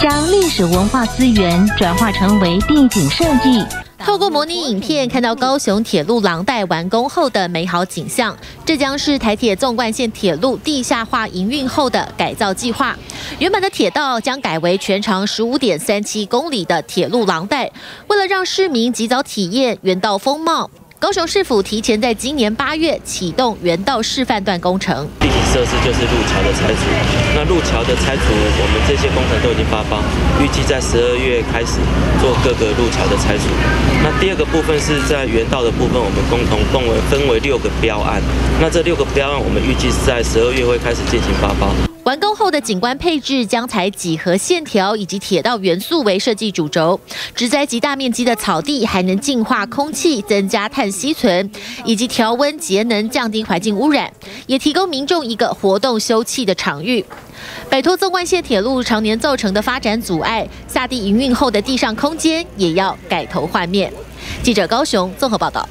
将历史文化资源转化成为电景设计。 透过模拟影片，看到高雄铁路廊带完工后的美好景象。这将是台铁纵贯线铁路地下化营运后的改造计划。原本的铁道将改为全长15.37公里的铁路廊带。为了让市民及早体验原道风貌，高雄市府提前在今年8月启动原道示范段工程。第一设施就是路桥的拆除。那路桥的拆除，我们这些工程都已经发包，预计在12月开始做各个路桥的拆除。 那第二个部分是在原道的部分，我们共同分为6个标案。那这6个标案，我们预计是在12月会开始进行发包。完工后的景观配置将采几何线条以及铁道元素为设计主轴，植栽及大面积的草地，还能净化空气、增加碳吸存，以及调温节能、降低环境污染，也提供民众一个活动休憩的场域。 摆脱纵贯线铁路常年造成的发展阻碍，下地营运后的地上空间也要改头换面。记者高雄综合报道。